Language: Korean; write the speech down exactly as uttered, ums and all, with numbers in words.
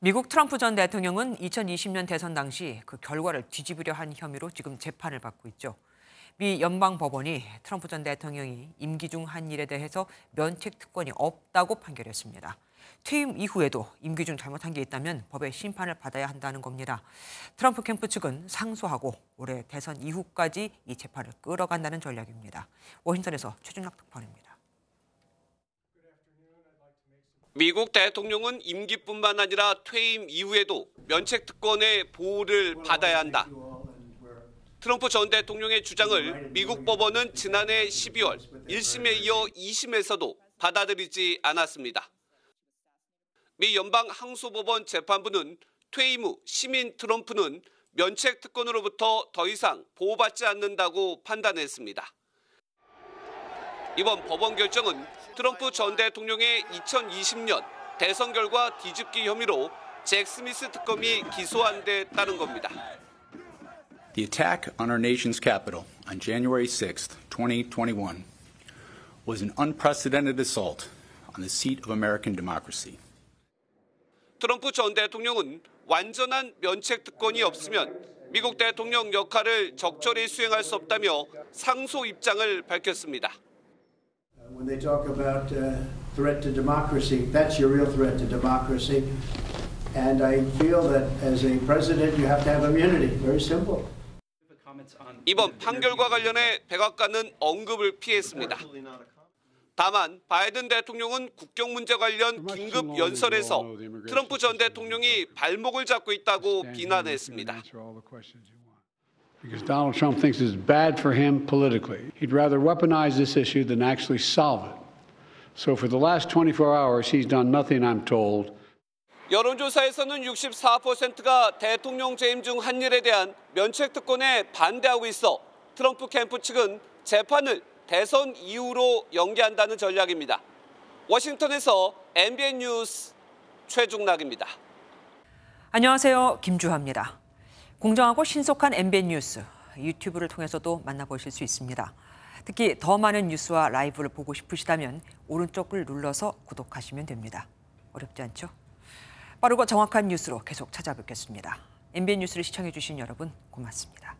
미국 트럼프 전 대통령은 이천이십 년 대선 당시 그 결과를 뒤집으려 한 혐의로 지금 재판을 받고 있죠. 미 연방법원이 트럼프 전 대통령이 임기 중 한 일에 대해서 면책 특권이 없다고 판결했습니다. 퇴임 이후에도 임기 중 잘못한 게 있다면 법의 심판을 받아야 한다는 겁니다. 트럼프 캠프 측은 상소하고 올해 대선 이후까지 이 재판을 끌어간다는 전략입니다. 워싱턴에서 최중락 특파원입니다. 미국 대통령은 임기뿐만 아니라 퇴임 이후에도 면책특권의 보호를 받아야 한다. 트럼프 전 대통령의 주장을 미국 법원은 지난해 십이월 일심에 이어 이심에서도 받아들이지 않았습니다. 미 연방항소법원 재판부는 퇴임 후 시민 트럼프는 면책특권으로부터 더 이상 보호받지 않는다고 판단했습니다. 이번 법원 결정은 트럼프 전 대통령의 이천이십 년 대선 결과 뒤집기 혐의로 잭 스미스 특검이 기소한 데 따른 겁니다. The attack on our nation's capital on January sixth, twenty twenty-one was an unprecedented assault on the seat of American democracy. 트럼프 전 대통령은 완전한 면책 특권이 없으면 미국 대통령 역할을 적절히 수행할 수 없다며 상소 입장을 밝혔습니다. When they talk about uh, threat to democracy, that's your real threat to democracy. And I feel that as a president, you have to have immunity. Very simple. 이번 판결과 관련해 백악관은 언급을 피했습니다. 다만 바이든 대통령은 국경 문제 관련 긴급 연설에서 트럼프 전 대통령이 발목을 잡고 있다고 비난했습니다. Because Donald Trump thinks it's bad for him politically. He'd rather weaponize this issue than actually solve it. So for the last twenty-four hours, he's done nothing, I'm told. 여론조사에서는 육십사 퍼센트가 대통령 재임 중 한 일에 대한 면책특권에 반대하고 있어 트럼프 캠프 측은 재판을 대선 이후로 연기한다는 전략입니다. 워싱턴에서 엠비엔 뉴스 최중락입니다. 안녕하세요, 김주하입니다. 공정하고 신속한 엠비엔 뉴스, 유튜브를 통해서도 만나보실 수 있습니다. 특히 더 많은 뉴스와 라이브를 보고 싶으시다면 오른쪽을 눌러서 구독하시면 됩니다. 어렵지 않죠? 빠르고 정확한 뉴스로 계속 찾아뵙겠습니다. 엠비엔 뉴스를 시청해주신 여러분 고맙습니다.